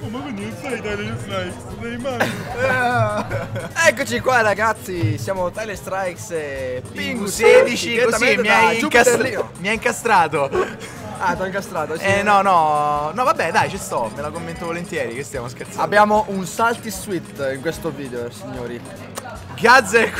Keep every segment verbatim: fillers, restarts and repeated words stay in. Oh, ma quindi non sei Tyler Strikes, sei Mario. Eccoci qua ragazzi, siamo Tyler Strikes e Pingu sedici, così mi ha incastrato. Mi ha incastrato. Ah, ti ho incastrato? Sì. Eh no, no, no vabbè dai, ci sto, me la commento volentieri, che stiamo scherzando. Abbiamo un salty suite in questo video, signori. Gazel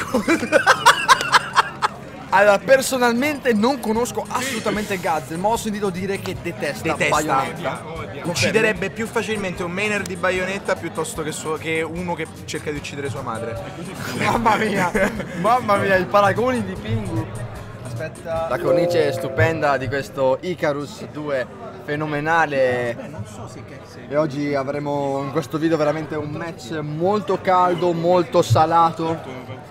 Allora, personalmente non conosco assolutamente Gazel, ma ho sentito dire che detesta, detesta. Bayonetta. Ucciderebbe più facilmente un mainer di Bayonetta piuttosto che, suo, che uno che cerca di uccidere sua madre. Mamma mia, mamma mia, i paragoni di Pingu. Aspetta. La cornice stupenda di questo Icarus due, fenomenale. Beh, non so se che... E oggi avremo in questo video veramente un match molto caldo, molto salato.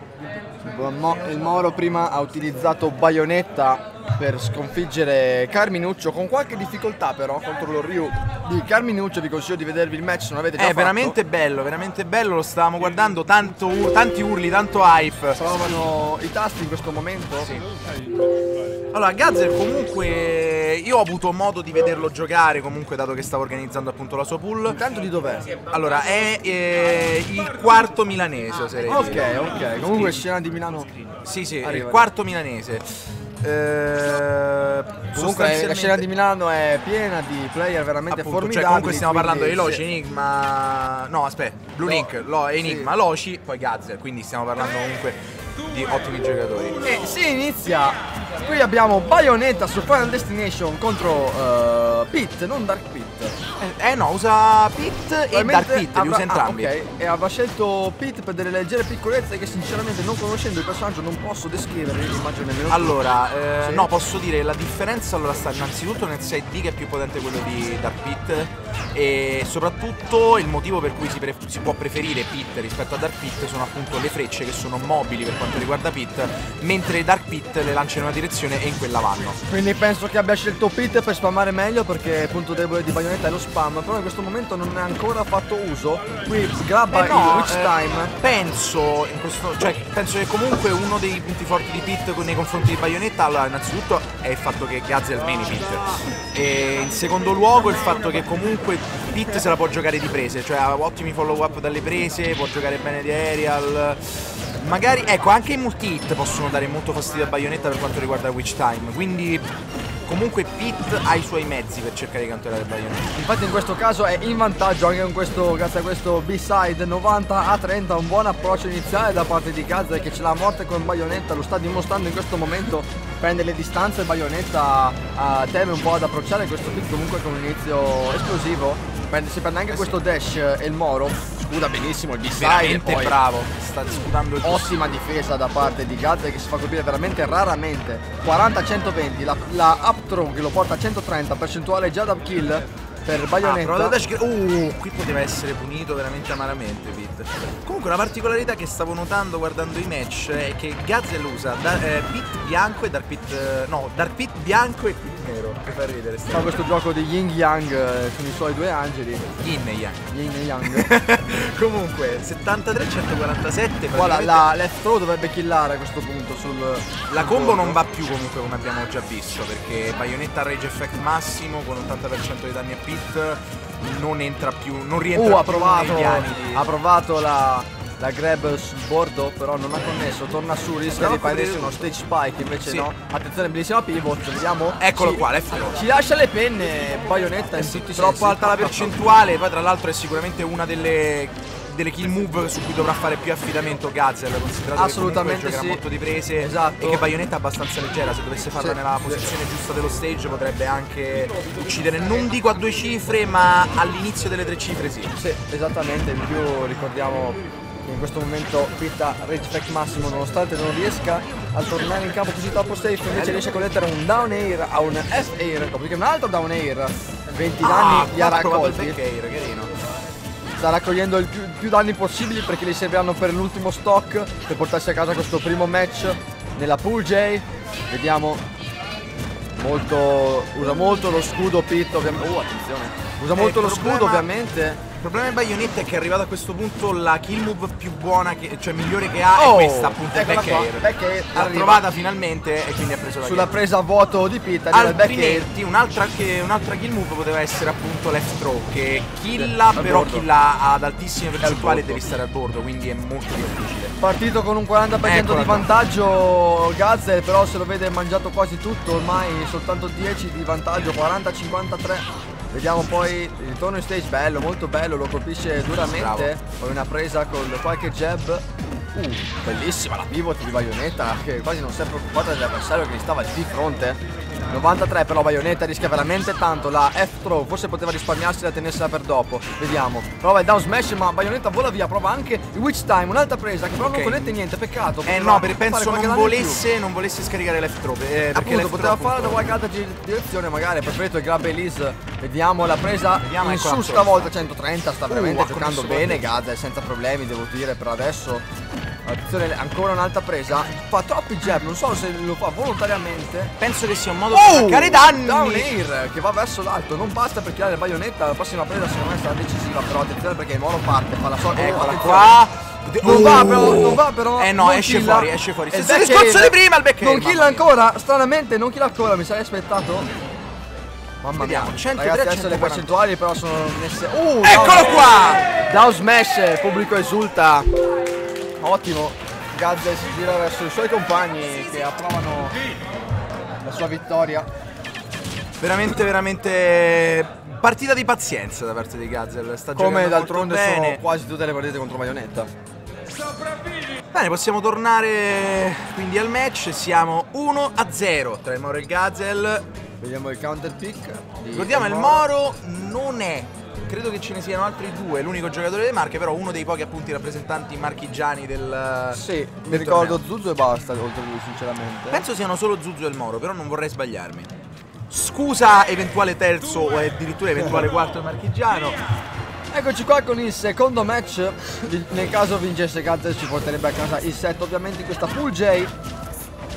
Il Moro prima ha utilizzato Bayonetta per sconfiggere Carminuccio con qualche difficoltà, però contro lo Ryu di Carminuccio. Vi consiglio di vedervi il match, non avete già È fatto. veramente bello, veramente bello, lo stavamo guardando, tanto ur tanti urli, tanto hype. Stavano i tasti in questo momento? Sì. Allora, Gazel comunque io ho avuto modo di vederlo giocare, comunque dato che stavo organizzando appunto la sua pool. Intanto di dov'è? Allora, è eh, il quarto milanese, se Ok, ok, comunque scena di Milano. Sì, sì, arriva, il quarto arriva. milanese. Eh, comunque la scena di Milano è piena di player veramente appunto, formidabili. Cioè comunque stiamo parlando di Loci, Enigma, no aspetta, Blue no, Link, Lo, Enigma, sì. Loci, poi Gazel, quindi stiamo parlando comunque di ottimi giocatori. E si inizia. Qui abbiamo Bayonetta su Final Destination contro uh, Pit, non Dark Pit. Eh, eh no, usa Pit e Dark Pit, avrà, li usa entrambi. Ah, okay. E aveva scelto Pit per delle leggere piccolezze che sinceramente non conoscendo il personaggio non posso descrivere, immagino nemmeno. Allora, eh, sì. no, posso dire la differenza allora sta innanzitutto nel sei D che è più potente quello di Dark Pit e soprattutto il motivo per cui si, si può preferire Pit rispetto a Dark Pit sono appunto le frecce che sono mobili per quanto riguarda Pit, mentre Dark Pit le lancia in una direzione e in quella vanno. Quindi penso che abbia scelto Pit per spammare meglio perché il punto debole di Bayonetta è lo spam, però in questo momento non ne ha ancora fatto uso. Qui grabba eh no, il Witch Time. Eh, penso, in questo, cioè, penso che comunque uno dei punti forti di Pit nei confronti di Bayonetta allora, innanzitutto è il fatto che Gazel meni Pit. E in secondo luogo il fatto che comunque Pit se la può giocare di prese, cioè ha ottimi follow up dalle prese, può giocare bene di aerial. Magari, ecco, anche i multi-hit possono dare molto fastidio a Bayonetta per quanto riguarda Witch Time, quindi comunque Pit ha i suoi mezzi per cercare di cantare Bayonetta. Infatti in questo caso è in vantaggio anche con questo, grazie a questo B-Side novanta a trenta, un buon approccio iniziale da parte di Gazel che ce l'ha a morte con Bayonetta, lo sta dimostrando in questo momento, prende le distanze, Bayonetta uh, teme un po' ad approcciare questo Pit comunque con un inizio esplosivo. Si prende anche eh questo sì. dash e il Moro scuda benissimo il B-Side, poi bravo, sta scudando il ottima difesa da parte di Gazel che si fa colpire veramente raramente. Quaranta a centoventi, la, la up throw che lo porta a centotrenta, percentuale già da kill per Bayonetta. Ah, dash, uh, qui poteva essere punito veramente amaramente Pit. Comunque una particolarità che stavo notando guardando i match è che Gazel usa da, eh, Pit bianco e Dark Pit, no, Dark Pit bianco e Pit nero, che fa ridere. Fa questo gioco di Yin Yang eh, con i suoi due angeli. Yin Yang. Yin Yang. Comunque settantatré a centoquarantasette. Voilà, la left throw dovrebbe killare a questo punto sul... La combo non va più comunque come abbiamo già visto, perché Bayonetta rage effect massimo con ottanta per cento di danni a Pit non entra più, non rientra uh, ha più provato, nei piani di... Ha provato la... La grab sul bordo però non ha connesso, torna su, rischia di prendersi uno stage spike invece sì. no. Attenzione, bellissima pivot, vediamo. Eccolo ci, qua, left throw. Ci lascia le penne Bayonetta in tutti i sensi. Troppo alta la percentuale, poi tra l'altro è sicuramente una delle, delle kill move su cui dovrà fare più affidamento Gazel, considerato assolutamente che giocherà sì. molto di prese esatto. e che Bayonetta è abbastanza leggera, se dovesse farla sì. nella posizione giusta dello stage potrebbe anche uccidere, non dico a due cifre ma all'inizio delle tre cifre sì. Sì, esattamente, in più ricordiamo... In questo momento Pit ha rage effect massimo, nonostante non riesca a tornare in campo così troppo safe, invece riesce a collettere un down air a un F air, dopo un altro down air, venti danni gli ha raccolti. Sta raccogliendo il più, più danni possibili perché li serviranno per l'ultimo stock, per portarsi a casa questo primo match nella Pool J. Vediamo, molto, usa molto lo scudo Pit ovviamente. Oh, attenzione! Usa molto eh, lo problema... scudo, ovviamente. Il problema di Bayonetta è che è arrivato a questo punto la kill move più buona, che, cioè migliore che ha, oh, è questa, appunto, il back air. Back air l'ha trovata finalmente e quindi ha preso la kill. Sulla presa a vuoto di Pit arriva il back air. Un'altra un kill move poteva essere appunto left throw, che killa, sì, però bordo. killa ad altissime percentuali, devi stare al bordo, quindi è molto difficile. Partito con un quaranta per cento ecco di vantaggio Gazel, però se lo vede mangiato quasi tutto, ormai soltanto dieci di vantaggio, quaranta cinquantatré. Vediamo poi il ritorno in stage, bello, molto bello, lo colpisce duramente. Bravo. Poi una presa con qualche jab. Uh, bellissima la pivot di Bayonetta, che quasi non si è preoccupata dell'avversario che gli stava di fronte. novantatré però Bayonetta rischia veramente tanto la F-throw, forse poteva risparmiarsi e tenersela per dopo. Vediamo, prova il down smash, ma Bayonetta vola via, prova anche il Witch Time, un'altra presa che però okay. non connette niente, peccato. Eh no, per penso non volesse, non volesse scaricare l'F-throw, eh, appunto, poteva farla da qualche altra direzione magari, perfetto il grab Elise. Vediamo la presa, vediamo in su quattro. Stavolta centotrenta, sta veramente uh, giocando bene Gazel, senza problemi devo dire per adesso. Attenzione, ancora un'altra presa. Fa troppi jab, non so se lo fa volontariamente. Penso che sia un modo oh, per attaccare danni. Down air, che va verso l'alto. Non basta per tirare Bayonetta. La prossima presa secondo me sarà decisiva. Però attenzione perché Moro parte, fa la solita. Eccola qua. Non oh. va però, non va però. Eh no, non esce killa. fuori, esce fuori. Stesso discorso di prima, il back air. Non killa ancora, stranamente, non killa ancora, mi sarei aspettato. Mamma mia, ragazzi, adesso le percentuali però sono messe. Uh, Eccolo qua! Down smash, il pubblico esulta. Ottimo, Gazel si gira verso i suoi compagni che approvano la sua vittoria. Veramente, veramente partita di pazienza da parte di Gazel. Sta Come d'altronde sono quasi tutte le partite contro Bayonetta. Bene, possiamo tornare quindi al match. Siamo uno a zero tra il Moro e il Gazel. Vediamo il counter pick. Ricordiamo il Moro non è... credo che ce ne siano altri due, l'unico giocatore delle Marche, però uno dei pochi appunti rappresentanti marchigiani del... Sì, del mi ricordo torneo. Zuzzo e basta, oltre a lui sinceramente. Penso siano solo Zuzzo e il Moro, però non vorrei sbagliarmi. Scusa eventuale terzo o addirittura eventuale quarto marchigiano. Eccoci qua con il secondo match, nel caso vincesse Gazel ci porterebbe a casa il set ovviamente in questa Pool J.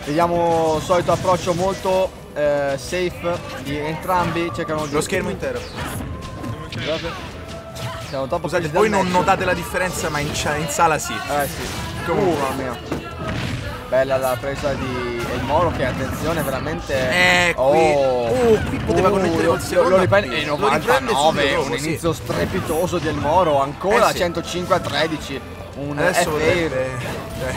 Vediamo il solito approccio molto eh, safe di entrambi, cercano di... Lo schermo intero. Siamo troppo Scusate, voi non match. notate la differenza, ma in, in sala sì. Eh sì. Uh, mamma mia. Bella la presa di El Moro, che attenzione veramente. Eh, oh. qui, uh, qui poteva uh, connettere col secondo. Lo riprende e novantanove, un inizio sì. strepitoso del Moro, ancora eh sì. centocinque a tredici. Un Adesso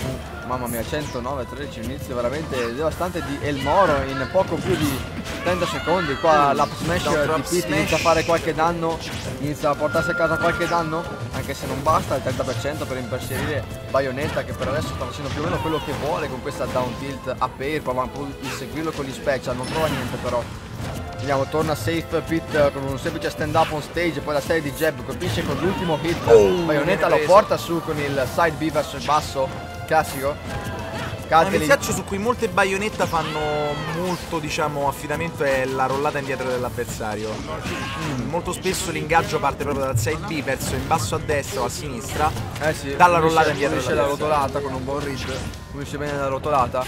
Mamma mia, centonove a tredici, inizio veramente devastante di El Moro in poco più di trenta secondi. Qua l'up smash di Pit inizia a fare qualche danno, inizia a portarsi a casa qualche danno, anche se non basta il trenta per cento per imperserire Bayonetta, che per adesso sta facendo più o meno quello che vuole con questa down tilt up air, prova a seguirlo con gli special, non trova niente però. Vediamo, torna safe Pit con un semplice stand up on stage, poi la serie di jab colpisce con l'ultimo hit, oh, Bayonetta lo porta su con il side B verso il basso. Classico. Cade un calcio su cui molte Bayonetta fanno molto, diciamo, affidamento è la rollata indietro dell'avversario. Mm, molto spesso l'ingaggio parte proprio dal side B verso in basso a destra o a sinistra. Eh sì, dalla rollata indietro. Finisce la rotolata con un buon ridge. Finisce bene la rotolata.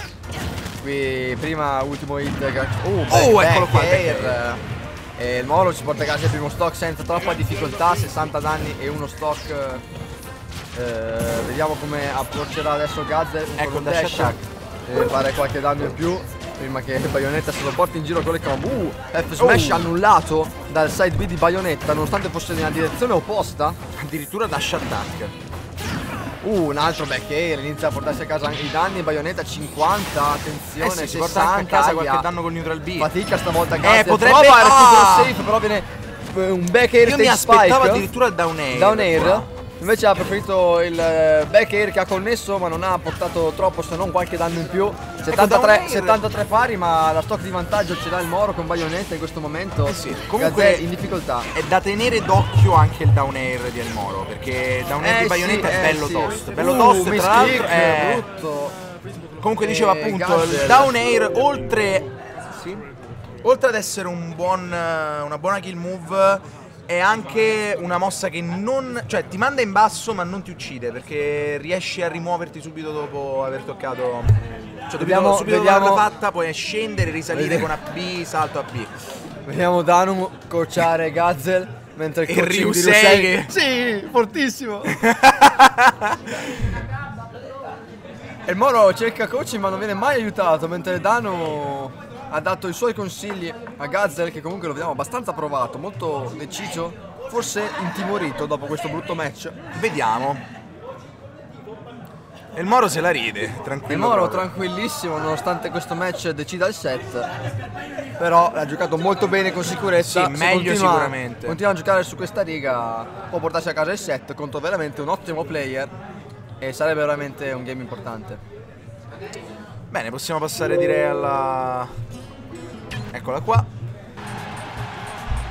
Qui prima ultimo hit. Oh, back, oh back, eccolo qua. Air. E il Moro ci porta a casa il primo stock senza troppa difficoltà, sessanta danni e uno stock. Eh, vediamo come approccerà adesso Gazel con dash attack, deve fare qualche danno in più prima che Bayonetta se lo porti in giro con le combo. Uh, F smash oh. annullato dal side B di Bayonetta, nonostante fosse nella direzione opposta, addirittura dash attack. Uh, un altro back air, inizia a portarsi a casa anche i danni. Bayonetta cinquanta, attenzione, eh sì, si porta anche a casa aglia. qualche danno con neutral B. Fatica stavolta Gazel, eh, potrebbe provare ah. safe, però viene un back air. Io mi aspettavo spike. addirittura il down air. Down air. Qua. Invece ha preferito il back air, che ha connesso ma non ha portato troppo se non qualche danno in più. Settantatré, settantatré pari, ma la stock di vantaggio ce l'ha il Moro con Bayonetta in questo momento. Eh sì, comunque in difficoltà. È da tenere d'occhio anche il down air di El Moro, perché il down air eh di Bayonetta sì, è bello eh tosto. Sì. Bello uh, tosto, tra l'altro è brutto. Comunque e diceva appunto Gazel. Il down air oltre, sì? oltre ad essere un buon, una buona kill move, è anche una mossa che non... cioè ti manda in basso ma non ti uccide, perché riesci a rimuoverti subito dopo aver toccato... Cioè dobbiamo subito averla fatta, poi scendere, risalire vediamo. con A B, salto A B. Vediamo Danum cocciare Gazel. Mentre il, il Ryu sei che... Sì, fortissimo. E il Moro cerca coaching ma non viene mai aiutato, mentre Dano ha dato i suoi consigli a Gazel, che comunque lo vediamo abbastanza provato, molto deciso, forse intimorito dopo questo brutto match. Vediamo. E il Moro se la ride, tranquillo. Il Moro proprio tranquillissimo, nonostante questo match decida il set, però l'ha giocato molto bene, con sicurezza. Sì, se meglio continua, sicuramente. Continua a giocare su questa riga, può portarsi a casa il set contro veramente un ottimo player. E sarebbe veramente un game importante. Bene, possiamo passare direi alla... Eccola qua.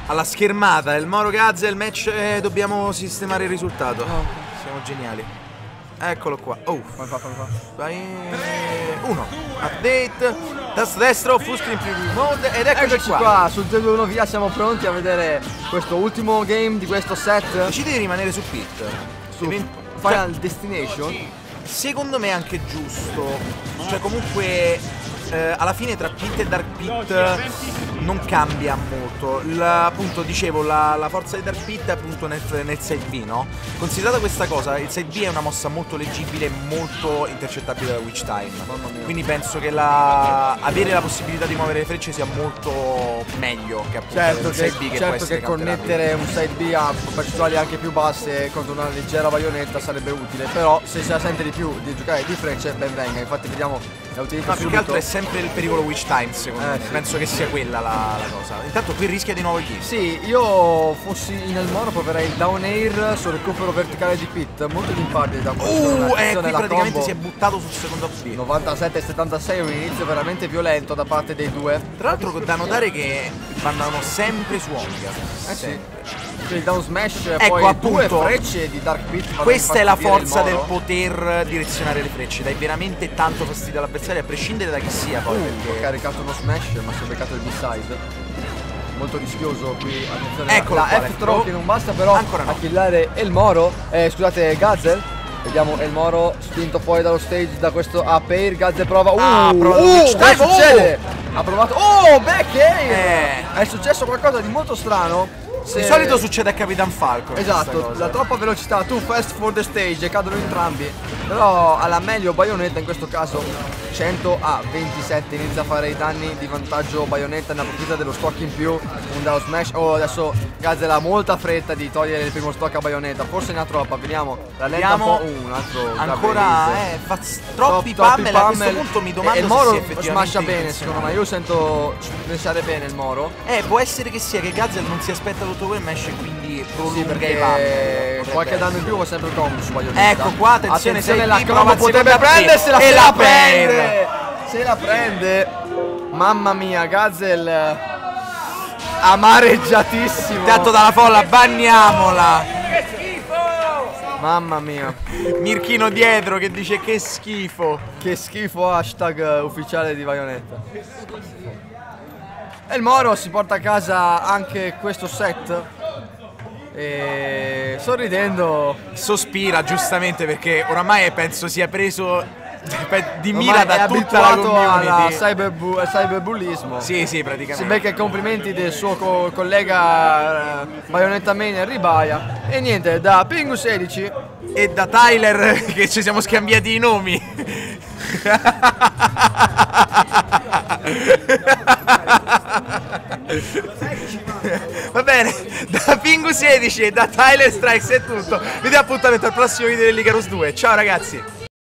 Alla schermata del Moro Gazel, match, eh, dobbiamo sistemare il risultato. Oh, siamo geniali. Eccolo qua. Oh, come fa, come fa? Vai. Uno. Update. Tasto destro, full screen preview mode. Ed eccoci, eccoci qua. qua. Sul G uno via siamo pronti a vedere questo ultimo game di questo set. Decidi di rimanere su Pit. Su Final Destination? Secondo me è anche giusto. Cioè comunque eh, alla fine tra Pit e Dark Pit non cambia molto la, appunto dicevo la, la forza di Dark Pit è appunto nel, nel side B, no? Considerata questa cosa, il side B è una mossa molto leggibile e molto intercettabile da Witch Time. Mamma mia. Quindi penso che la, avere la possibilità di muovere le frecce sia molto meglio che appunto certo il side B, che, che certo può essere che connettere un side B a percentuali anche più basse contro una leggera Bayonetta sarebbe utile, però se si la sente di più di giocare di frecce ben venga. Infatti vediamo la utilità. Ma più che altro è sempre il pericolo Witch Time, secondo eh, me sì. Penso che sia quella la la cosa. Intanto qui rischia di nuovo il kill. Sì, io fossi in Almoro proverei il down air sul recupero verticale di Pit. Molto impardine da questo. Uh, eh, qui praticamente combo. Si è buttato sul secondo up. novantasette a settantasei, un inizio veramente violento da parte dei due. Tra l'altro da notare che vanno sempre su Omega. Eh sì. Il down smash, ecco, poi appunto, due frecce di Dark Pit. Questa è la forza del poter direzionare le frecce. Dai veramente tanto fastidio all'avversario, a prescindere da chi sia poi. Uh, perché... Ho caricato uno smash ma si è beccato il B-Side. Molto rischioso qui. Ecco la F-Throw che non basta però ancora no. A killare El Moro, eh, scusate Gazel. Vediamo El Moro spinto fuori dallo stage da questo up-air. Gazel prova. Uh, ah, prova uh, uh dai, succede? Oh. Ha provato. Oh, back air! Eh. È successo qualcosa di molto strano. Se... Di solito succede a Capitan Falcon. Esatto, la troppa velocità, too fast for the stage, e cadono entrambi. Però alla meglio Bayonetta in questo caso. Cento a ventisette, inizia a fare i danni di vantaggio Bayonetta, ne approfitta dello stock in più, un down smash. Oh, adesso Gazel ha molta fretta di togliere il primo stock a Bayonetta, forse ne ha troppa. Vediamo, la lenta un po'. Uh, un altro ancora eh, fa troppi pummel. A questo punto mi domando e, e il Moro se smasha bene, secondo me. Io sento pensare bene il Moro. Eh, può essere che sia che Gazel non si aspetta tutto quel mesh e quindi prolunga i pummel. Qualche danno in più può sempre comodo su Bayonetta. Ecco qua, attenzione, se la cromo potrebbe prendersela e la prende. Se la prende, mamma mia, Gazel amareggiatissimo. Intanto dalla folla, bagniamola. Che schifo! Mamma mia. Mirchino dietro che dice che schifo. Che schifo, hashtag ufficiale di Bayonetta. E il Moro si porta a casa anche questo set. E sorridendo sospira, giustamente, perché oramai penso sia preso di mira da tutta la community, cyberbu cyberbullismo. Sì, sì, praticamente. Si becca i complimenti del suo co collega uh, Bayonetta Mania Ribaia. E niente, da Pingu sedici e da Tyler che ci siamo scambiati i nomi. Va bene, da Pingu sedici e da Tyler Strikes è tutto. Vi do appuntamento al prossimo video di Liga Rose due. Ciao ragazzi.